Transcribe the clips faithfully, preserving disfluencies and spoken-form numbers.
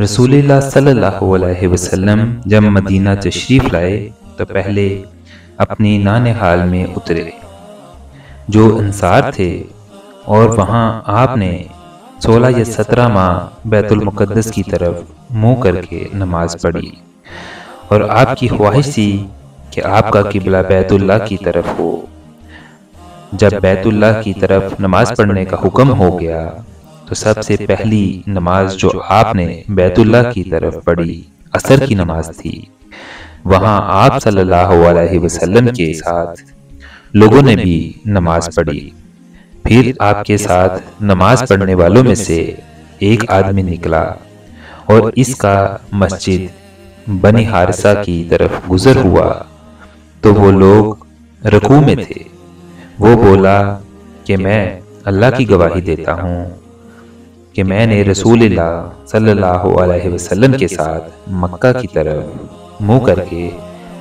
रसूलुल्लाह सल्लल्लाहु अलैहि वसल्लम जब मदीना तशरीफ़ लाए तो पहले अपनी नानेहाल में उतरे जो अनसार थे, और वहाँ आपने सोलह या सत्रह माह बैतुल मुक़द्दस की तरफ मुँह करके नमाज पढ़ी, और आपकी ख्वाहिश थी कि आपका किबला बैतुल्लाह की तरफ हो। जब बैतुल्लाह की तरफ नमाज पढ़ने का हुक्म हो गया तो सबसे पहली नमाज जो आपने बैतुल्लाह की तरफ पढ़ी असर की नमाज थी। वहाँ आप सल्लल्लाहु अलैहि वसल्लम के साथ लोगों ने भी नमाज पढ़ी। फिर आपके साथ नमाज पढ़ने वालों में से एक आदमी निकला और इसका मस्जिद बनी हारिसा की तरफ गुजर हुआ तो वो लोग रकू में थे। वो बोला कि मैं अल्लाह की गवाही देता हूँ कि मैंने रसूलुल्लाह सल्लल्लाहु अलैहि वसल्लम के साथ मक्का की तरफ मुँह करके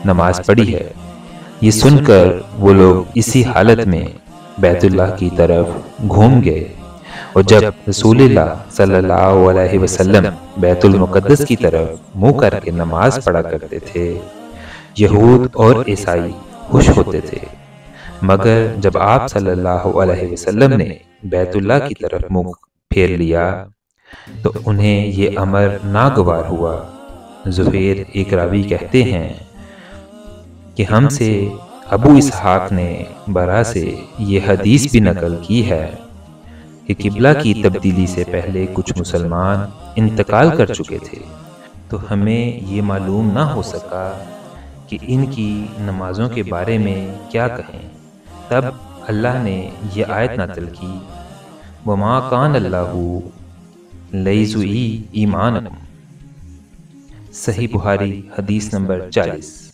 नमाज पढ़ी है। ये सुनकर वो लोग इसी हालत में बैतुल्लाह की तरफ घूम गए, और जब रसूलुल्लाह सल्लल्लाहु अलैहि वसल्लम बैतुल मुक़द्दस की तरफ मुँह करके नमाज पढ़ा करते थे, यहूद और ईसाई खुश होते थे। मगर जब आप सल्लल्लाहु अलैहि वसल्लम ने बैतुल्लाह की तरफ मुँह फेर लिया तो उन्हें ये अमर नागवार हुआ। ज़ुफ़ैर इक्रावी कहते हैं कि हमसे अबू इस्हाक ने बरा से ये हदीस भी नकल की है कि किबला की तब्दीली से पहले कुछ मुसलमान इंतकाल कर चुके थे, तो हमें ये मालूम ना हो सका कि इनकी नमाज़ों के बारे में क्या कहें। तब अल्लाह ने यह आयत नाज़िल की, वमा कान अल्लाहु लयज़ुई ईमानकुम। सही बुखारी हदीस नंबर चालीस।